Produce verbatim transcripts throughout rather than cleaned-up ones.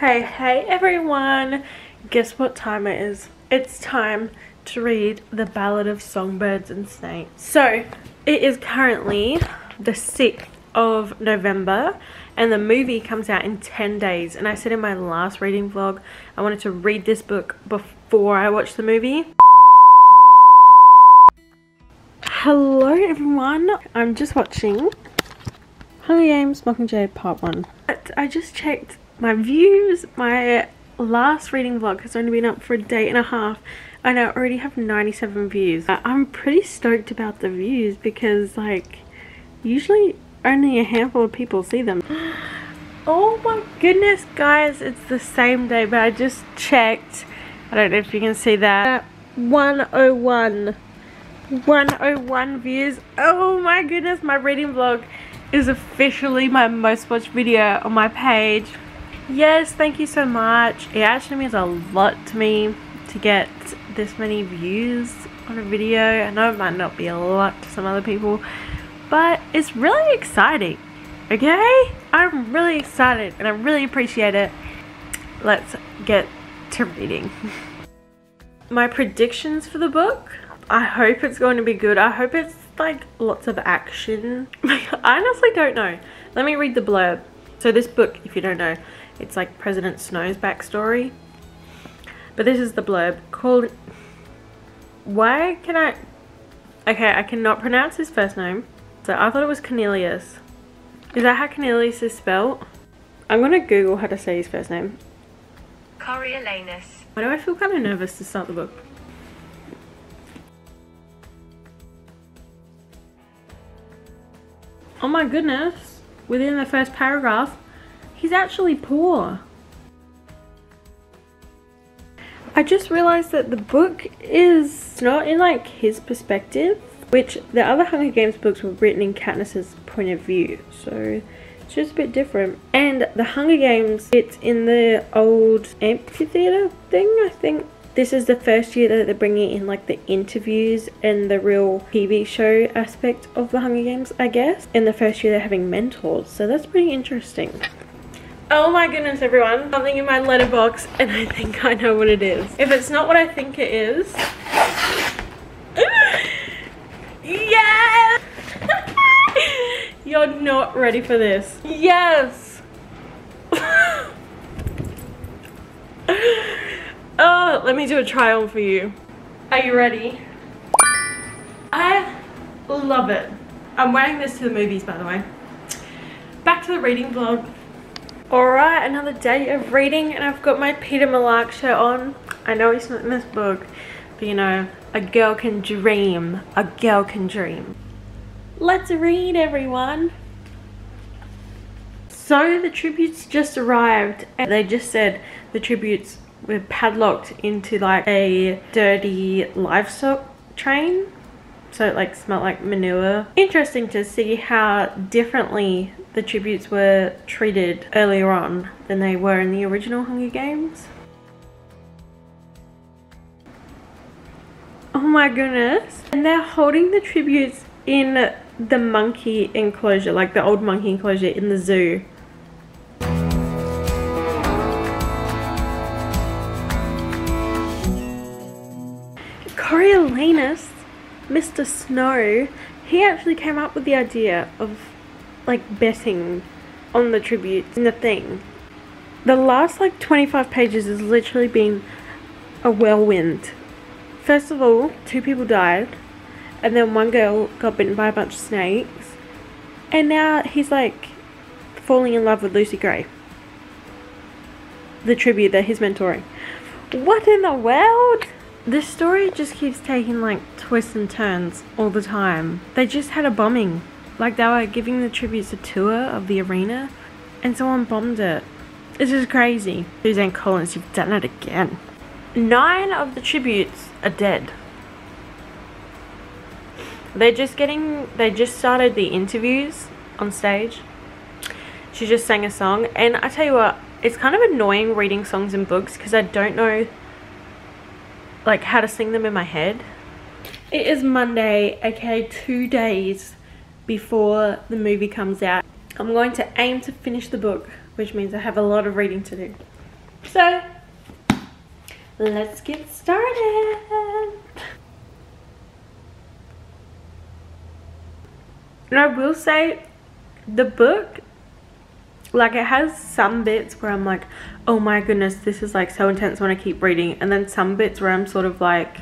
Hey, hey everyone! Guess what time it is? It's time to read the Ballad of Songbirds and Snakes. So, it is currently the sixth of November and the movie comes out in ten days, and I said in my last reading vlog I wanted to read this book before I watched the movie. Hello everyone! I'm just watching Hunger Games Mockingjay Part one. I just checked my views. My last reading vlog has only been up for a day and a half and I already have ninety-seven views. I'm pretty stoked about the views because, like, usually only a handful of people see them. Oh my goodness guys, it's the same day, but I just checked. I don't know if you can see that. one oh one views. Oh my goodness, my reading vlog is officially my most watched video on my page. Yes, thank you so much. It actually means a lot to me to get this many views on a video. I know it might not be a lot to some other people, but it's really exciting. Okay, I'm really excited and I really appreciate it. Let's get to reading. My predictions for the book. I hope it's going to be good. I hope it's like lots of action. I honestly don't know. Let me read the blurb. So this book, if you don't know, it's like President Snow's backstory. But this is the blurb called... Why can I... Okay, I cannot pronounce his first name. So I thought it was Cornelius. Is that how Cornelius is spelled? I'm gonna Google how to say his first name. Coriolanus. Why do I feel kind of nervous to start the book? Oh my goodness, within the first paragraph, he's actually poor. I just realized that the book is not in like his perspective, which the other Hunger Games books were written in Katniss's point of view, so it's just a bit different. And the Hunger Games, it's in the old amphitheater thing, I think. This is the first year that they're bringing in like the interviews and the real T V show aspect of the Hunger Games, I guess. And the first year they're having mentors, so that's pretty interesting. Oh my goodness everyone, something in my letterbox and I think I know what it is. If it's not what I think it is... Yes! You're not ready for this. Yes! Oh, let me do a trial for you. Are you ready? I love it. I'm wearing this to the movies, by the way. Back to the reading vlog. Alright, another day of reading, and I've got my Peter Millark shirt on. I know it's not in this book, but you know, a girl can dream. A girl can dream. Let's read, everyone. So the tributes just arrived, and they just said the tributes we're padlocked into like a dirty livestock train, so it like smelled like manure. Interesting to see how differently the tributes were treated earlier on than they were in the original Hunger Games. Oh my goodness. And they're holding the tributes in the monkey enclosure, like the old monkey enclosure in the zoo. Coriolanus, Mister Snow, he actually came up with the idea of like betting on the tributes in the thing. The last like twenty-five pages has literally been a whirlwind. First of all, two people died, and then one girl got bitten by a bunch of snakes, and now he's like falling in love with Lucy Gray, the tribute that he's mentoring. What in the world? This story just keeps taking like twists and turns all the time. They just had a bombing. Like they were giving the tributes a tour of the arena and someone bombed it. This is crazy. Suzanne Collins, you've done it again. Nine of the tributes are dead. They're just getting, they just started the interviews on stage. She just sang a song, and I tell you what, it's kind of annoying reading songs in books because I don't know like how to sing them in my head. It is Monday, aka two days before the movie comes out. I'm going to aim to finish the book, which means I have a lot of reading to do. So let's get started. And I will say the book, like, it has some bits where I'm like, oh my goodness, this is like so intense, when I keep reading, and then some bits where I'm sort of like,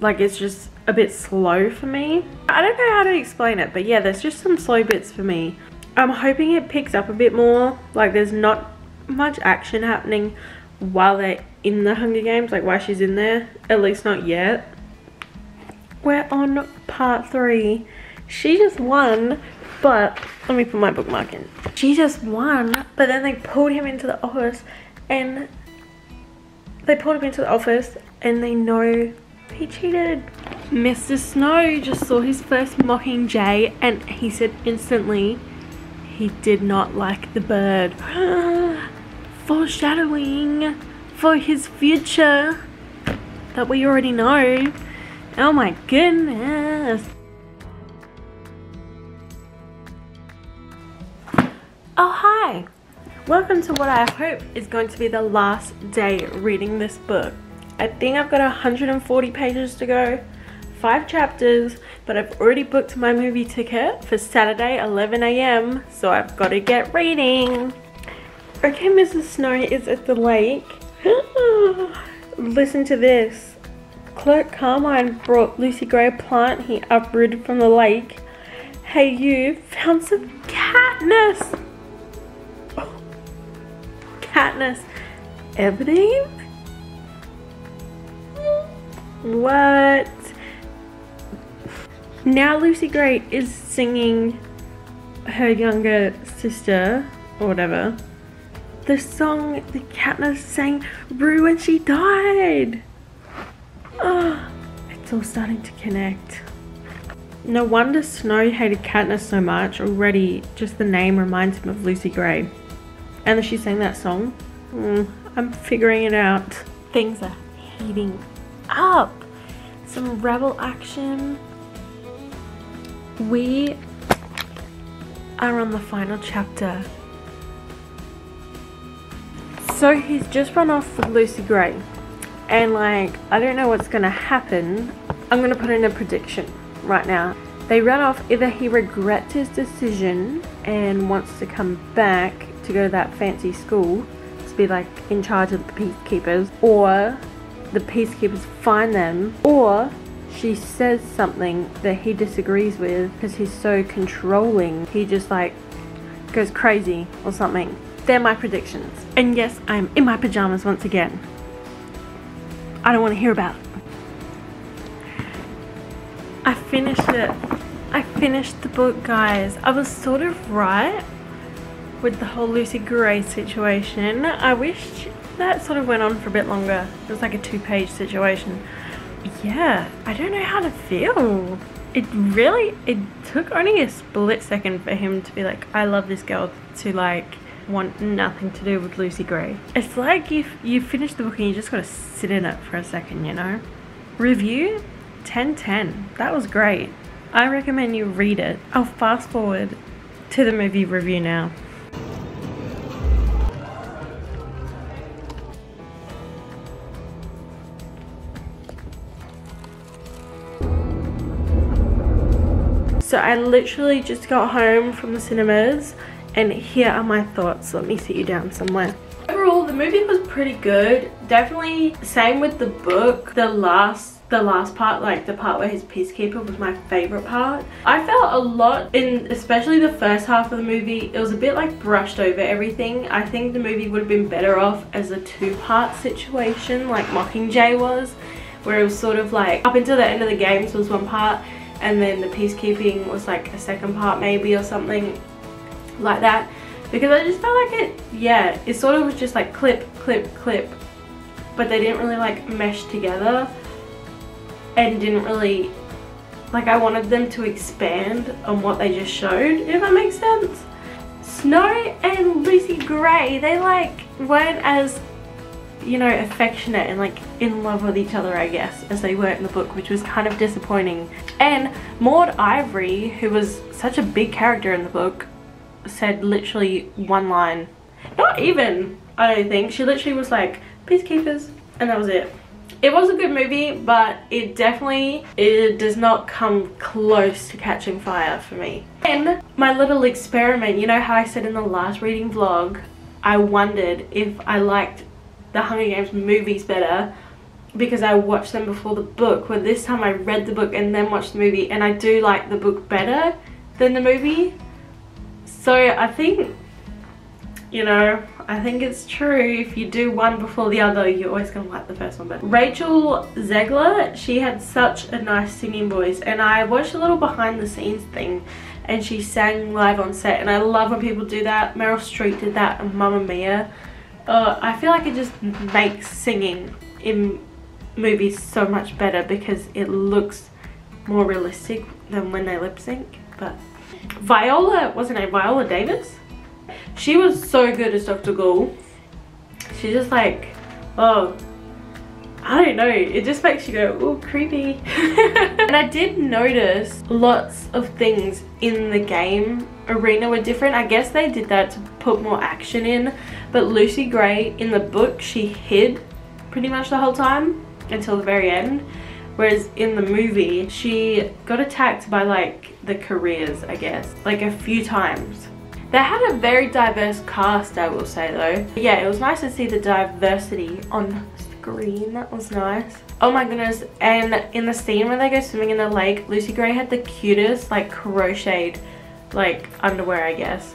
like it's just a bit slow for me. I don't know how to explain it, but yeah, there's just some slow bits for me. I'm hoping it picks up a bit more. Like, there's not much action happening while they're in the Hunger Games, like while she's in there, at least not yet. We're on part three. She just won, but let me put my bookmark in. She just won, but then they pulled him into the office and they pulled him into the office and they know he cheated. Mister Snow just saw his first Mockingjay and he said instantly he did not like the bird. Foreshadowing for his future that we already know. Oh my goodness. Oh hi, welcome to what I hope is going to be the last day reading this book. I think I've got one hundred forty pages to go, five chapters, but I've already booked my movie ticket for Saturday eleven A M, so I've got to get reading. Okay, Missus Snow is at the lake. Listen to this. Clerk Carmine brought Lucy Gray a plant he uprooted from the lake. Hey you, found some Katniss. Katniss Everdeen? What? Now Lucy Gray is singing her younger sister, or whatever, the song that Katniss sang Rue when she died. Oh, it's all starting to connect. No wonder Snow hated Katniss so much already, just the name reminds him of Lucy Gray. And she sang that song. Mm, I'm figuring it out. Things are heating up. Some rebel action. We are on the final chapter. So he's just run off with Lucy Gray. And like, I don't know what's gonna happen. I'm gonna put in a prediction right now. They run off, either he regrets his decision and wants to come back to go to that fancy school to be like in charge of the peacekeepers, or the peacekeepers find them, or she says something that he disagrees with because he's so controlling, he just like goes crazy or something. They're my predictions. And yes, I'm in my pajamas once again. I don't want to hear about it. I finished it. I finished the book, guys. I was sort of right with the whole Lucy Gray situation. I wish that sort of went on for a bit longer. It was like a two-page situation. Yeah, I don't know how to feel. It really, it took only a split second for him to be like, I love this girl, to like want nothing to do with Lucy Gray. It's like if you finish the book and you just gotta sit in it for a second, you know? Review, ten ten, that was great. I recommend you read it. I'll fast forward to the movie review now. So I literally just got home from the cinemas and here are my thoughts. Let me sit you down somewhere. Overall, the movie was pretty good. Definitely same with the book. The last, the last part, like the part where he's peacekeeper, was my favorite part. I felt a lot in, especially the first half of the movie, it was a bit like brushed over everything. I think the movie would have been better off as a two-part situation like Mockingjay was, where it was sort of like up until the end of the games was one part, and then the peacekeeping was like a second part maybe, or something like that, because I just felt like it, yeah, it sort of was just like clip, clip, clip, but they didn't really like mesh together and didn't really, like, I wanted them to expand on what they just showed, if that makes sense. Snow and Lucy Gray, they like weren't as, you know, affectionate and like in love with each other, I guess, as they were in the book, which was kind of disappointing. And Maud Ivory, who was such a big character in the book, said literally one line Not even, I don't think. She literally was like, peacekeepers, and that was it. It was a good movie, but it definitely it does not come close to Catching Fire for me. And my little experiment, you know how I said in the last reading vlog, I wondered if I liked the Hunger Games movies better because I watched them before the book. Well, this time I read the book and then watched the movie, and I do like the book better than the movie. So I think, you know, I think it's true. If you do one before the other, you're always gonna like the first one. But Rachel Zegler, she had such a nice singing voice, and I watched a little behind the scenes thing, and she sang live on set, and I love when people do that. Meryl Streep did that in Mamma Mia. Uh, I feel like it just makes singing in movies so much better because it looks more realistic than when they lip sync. But Viola, what's her name? Viola Davis? She was so good as Doctor Gaul. She's just like, oh, I don't know. It just makes you go, oh, creepy. And I did notice lots of things in the game arena were different. I guess they did that to put more action in. But Lucy Gray in the book, she hid pretty much the whole time until the very end. Whereas in the movie, she got attacked by like the careers, I guess, like a few times. They had a very diverse cast, I will say though. But yeah, it was nice to see the diversity on screen. That was nice. Oh my goodness. And in the scene when they go swimming in the lake, Lucy Gray had the cutest like crocheted like underwear, I guess.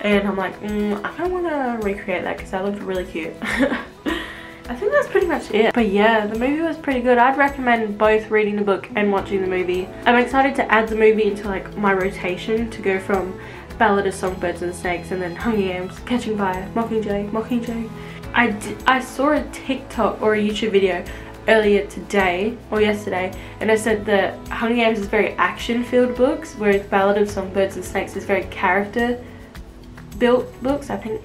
And I'm like, mm, I kind of want to recreate that because that looked really cute. I think that's pretty much it. But yeah, the movie was pretty good. I'd recommend both reading the book and watching the movie. I'm excited to add the movie into like my rotation to go from Ballad of Songbirds and Snakes, and then Hunger Games, Catching Fire, Mockingjay, Mockingjay. I, d I saw a TikTok or a YouTube video earlier today, or yesterday, and it said that Hunger Games is very action-filled books, whereas Ballad of Songbirds and Snakes is very character-built books, I think.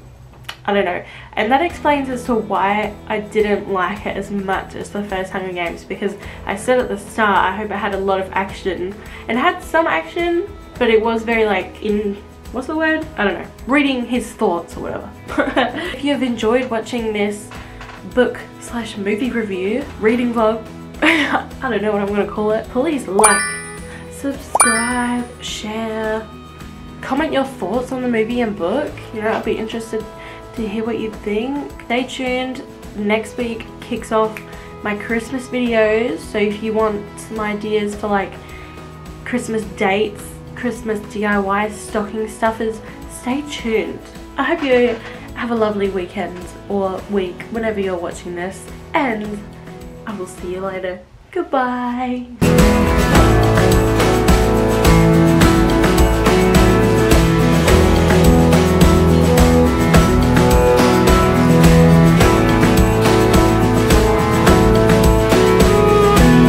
I don't know. And that explains as to why I didn't like it as much as the first Hunger Games, because I said at the start, I hope it had a lot of action. And it had some action, but it was very, like, in... what's the word? I don't know. Reading his thoughts or whatever. If you have enjoyed watching this book slash movie review, reading vlog, I don't know what I'm going to call it, please like, subscribe, share, comment your thoughts on the movie and book. You know, I'll be interested to hear what you think. Stay tuned. Next week kicks off my Christmas videos. So if you want some ideas for like Christmas dates, Christmas D I Y stocking stuffers, stay tuned. I hope you have a lovely weekend or week whenever you're watching this, and I will see you later. Goodbye.